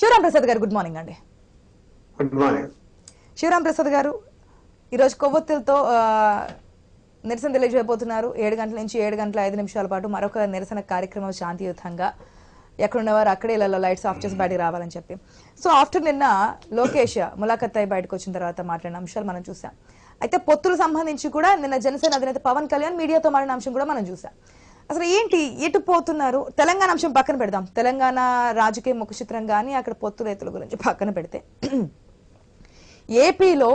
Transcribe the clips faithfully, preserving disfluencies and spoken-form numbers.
Shriram Prasad garu, good morning andi. Good morning. Shriram Prasad garu, ee roju kovottulto nirasana teliyajeyabothunaru ఏడు గంటల నుంచి ఏడు గంటల ఐదు నిమిషాల పాటు మరొక నిరసన కార్యక్రమం శాంతియుతంగా ఎక్కడున్నవారు అక్కడే లైట్స్ ఆఫ్ చేసి బయటికి రావాలని చెప్పి. సో ఆఫ్టర్ నిన్న లోకేష్ ములాఖత్తై బయటకు వచ్చిన తర్వాత మాట్లాడిన అంశాలు మనం చూసాం. అయితే పొత్తులు సంబంధించి కూడా నిన్న జనసేన అధినేత పవన్ కళ్యాణ్ మీడియాతో మాట్లాడిన అంశం కూడా మనం చూసాం. అసలు ఏంటి ఎటు పోతున్నారు? తెలంగాణ అంశం పక్కన పెడదాం, తెలంగాణ రాజకీయ ముఖ చిత్రం కానీ అక్కడ పొత్తు రైతుల గురించి పక్కన పెడితే, ఏపీలో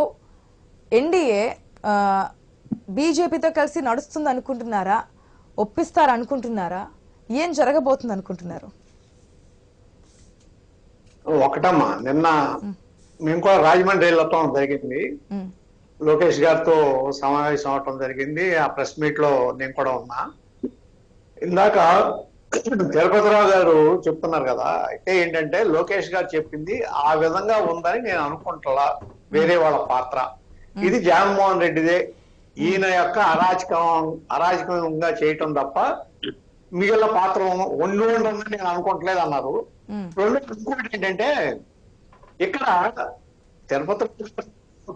ఎన్డీఏ బీజేపీతో కలిసి నడుస్తుంది అనుకుంటున్నారా? ఒప్పిస్తారు అనుకుంటున్నారా? ఏం జరగబోతుంది అనుకుంటున్నారు? ఒకటమ్మా, నిన్న మేము కూడా రాజమండ్రి వెళ్ళటం జరిగింది, లోకేష్ గారితో సమావేశం అవటం జరిగింది. ఆ ప్రెస్ మీట్ లో నేను కూడా ఉన్నా. ఇందాక తిరుపతిరావు గారు చెప్తున్నారు కదా, అయితే ఏంటంటే లోకేష్ గారు చెప్పింది ఆ విధంగా ఉందని నేను అనుకుంటా. వేరే వాళ్ళ పాత్ర ఇది జగన్మోహన్ రెడ్డిదే, ఈయన యొక్క అరాచకం అరాచకంగా చేయటం తప్ప మిగిలిన పాత్ర వండి ఉంటుందని నేను అనుకుంటలేదు అన్నారు. రెండు ఇంకోటి ఏంటంటే, ఇక్కడ తిరుపతి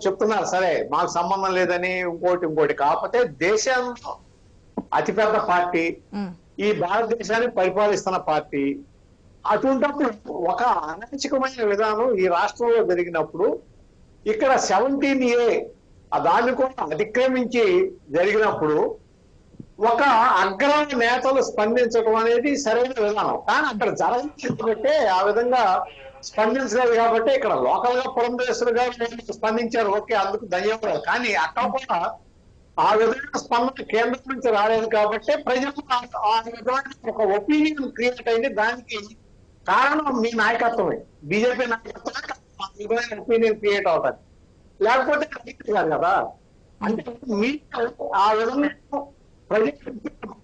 చెప్తున్నారు సరే మాకు సంబంధం లేదని, ఇంకోటి ఇంకోటి కాకపోతే దేశంలో అతిపెద్ద పార్టీ, ఈ భారతదేశాన్ని పరిపాలిస్తున్న పార్టీ, అటువంటిప్పుడు ఒక అనైతికమైన విధానం ఈ రాష్ట్రంలో జరిగినప్పుడు ఇక్కడ సెవెంటీన్ ఏ దాన్ని కూడా అతిక్రమించి జరిగినప్పుడు ఒక అగ్ర నేతలు స్పందించడం అనేది సరైన విధానం. కానీ అక్కడ జరగలేదు కాబట్టి ఆ విధంగా స్పందించలేదు కాబట్టి ఇక్కడ లోకల్ గా పురంధేశ్వరు గారు స్పందించారు, ఓకే అందుకు ధన్యవాదాలు. కానీ అక్కడ కూడా ఆ విధమైన స్పందన కేంద్రం నుంచి రాలేదు కాబట్టి ప్రజలు ఆ విధమైన ఒక ఒపీనియన్ క్రియేట్ అయింది. దానికి కారణం మీ నాయకత్వమే, బీజేపీ నాయకత్వమే ఆ విధమైన ఒపీనియన్ క్రియేట్ అవుతారు, లేకపోతే కరెక్ట్ కాదు కదా. అంటే మీకు ఆ విధంగా ప్రజలకు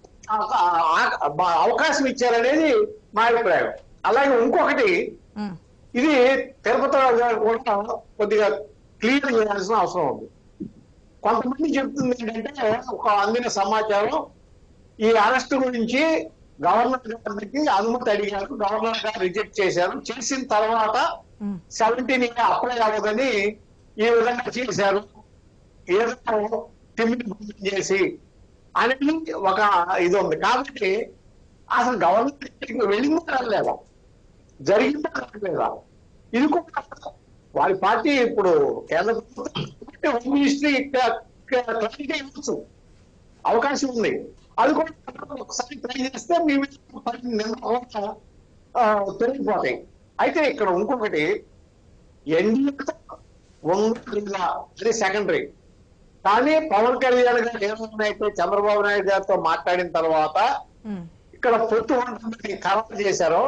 అవకాశం ఇచ్చారనేది మా అభిప్రాయం. అలాగే ఇంకొకటి, ఇది తిరుపతిరావు గారు కూడా కొద్దిగా క్లియర్ చేయాల్సిన అవసరం ఉంది. కొంతమంది చెప్తుంది ఏంటంటే, ఒక అందిన సమాచారం ఈ అరెస్ట్ గురించి గవర్నర్ గారికి అనుమతి అడిగారు, గవర్నర్ గారు రిజెక్ట్ చేశారు, చేసిన తర్వాత సెవెంటీన్ ఇంకా అప్లై అవ్వదని ఈ విధంగా చేశారు, ఏదో టిమ్మిని భూమి చేసి అనేది ఒక ఇది ఉంది. కాబట్టి అసలు గవర్నర్ వెళ్ళిందా లేదా, జరిగిందా లేదా, ఇది కూడా వాళ్ళ పార్టీ ఇప్పుడు కేంద్ర ప్రభుత్వం హోమ్ మినిస్ట్రీ క్లారిటీ ఇవ్వచ్చు అవకాశం ఉంది. అది కూడా ఒకసారి ట్రై చేస్తే మేము పెరిగిపోతాయి. అయితే ఇక్కడ ఇంకొకటి, ఎన్డీఏతో ఉందా అది సెకండరీ, కానీ పవన్ కళ్యాణ్ గారు ఏమైతే చంద్రబాబు నాయుడు గారితో మాట్లాడిన తర్వాత ఇక్కడ పొత్తు ఉంటుంది ఖరారు చేశారో,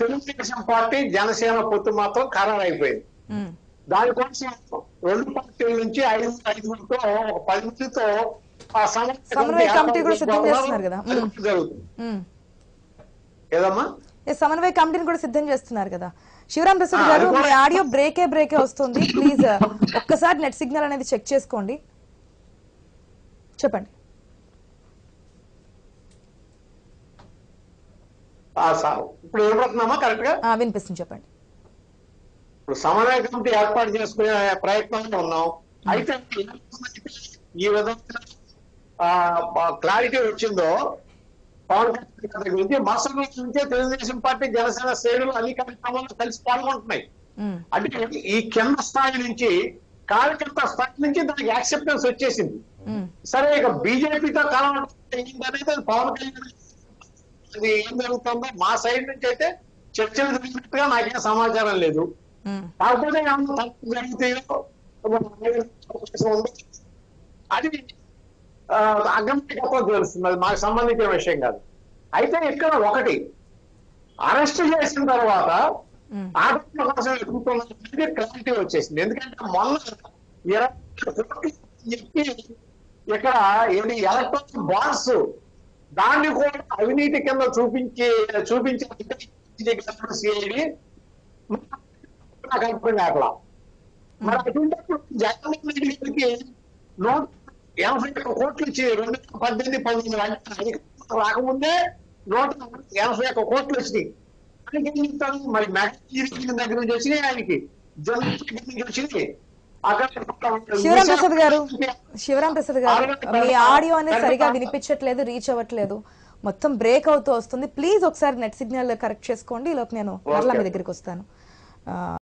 తెలుగుదేశం పార్టీ జనసేన పొత్తు మాత్రం ఖరారు అయిపోయింది. దానికోసం రెండు పార్టీల నుంచి ఐదు ఐదుగురితో ఒక పది మందితో సమన్వయ కమిటీని కూడా సిద్ధం చేస్తున్నారు కదా. శివరాం ప్రసాద్ గారు మీ ఆడియో బ్రేకే బ్రేకే వస్తుంది, ప్లీజ్ ఒక్కసారి నెట్ సిగ్నల్ అనేది చెక్ చేసుకోండి, చెప్పండి. ఇప్పుడు ఏమవుతున్నామా కరెక్ట్ గా వినిపిస్తుంది, చెప్పండి. ఇప్పుడు సమన్వయ కమిటీ ఏర్పాటు చేసుకునే ప్రయత్నంలో ఉన్నాం. అయితే ఈ విధంగా క్లారిటీ వచ్చిందో పవన్ కళ్యాణ్ గురించి, మరుసటి రోజు నుంచే తెలుగుదేశం పార్టీ జనసేన శ్రేణులు అన్ని కార్యక్రమాలు కలిసి పాల్గొంటున్నాయి. అంటే ఈ కింద స్థాయి నుంచి కార్యకర్త స్థాయి నుంచి దానికి యాక్సెప్టెన్స్ వచ్చేసింది. సరే ఇక బీజేపీతో కలవడం అనేది పవన్ కళ్యాణ్ అది ఏం జరుగుతుందో మా సైడ్ నుంచి అయితే చర్చలు జరిగినట్టుగా నాకేం సమాచారం లేదు. కాకపోతే అది అగమ్యకత్వం తెలుస్తుంది, అది మాకు సంబంధించిన విషయం కాదు. అయితే ఇక్కడ ఒకటి, అరెస్ట్ చేసిన తర్వాత ఆరోపణ కోసం ఎదుగుతున్న క్లారిటీ వచ్చేసింది. ఎందుకంటే మొన్న ఇరవై చెప్పి ఇక్కడ ఏది ఎలక్ట్రానిక్ బాండ్స్ దాన్ని కూడా అవినీతి కింద చూపించి చూపించేది కనుక్కుంది. అట్లా మరి అటువంటిప్పుడు జగన్మోహన్ రెడ్డి గారికి నూట ఎనభై ఒక్క కోట్లు ఇచ్చి రెండు వేల పద్దెనిమిది పంతొమ్మిది రాకముందే నూట ఎనభై ఒక్క కోట్లు వచ్చినాయి. మరి దగ్గర వచ్చినాయి ఆయనకి వచ్చినాయి. శివరాం ప్రసాద్ గారు శివరాం ప్రసాద్ గారు మీ ఆడియో అనేది సరిగా వినిపించట్లేదు, రీచ్ అవ్వట్లేదు, మొత్తం బ్రేక్ అవుతూ వస్తుంది. ప్లీజ్ ఒకసారి నెట్ సిగ్నల్ కరెక్ట్ చేసుకోండి, ఈలోపు నేను మరలా మీ దగ్గరికి వస్తాను.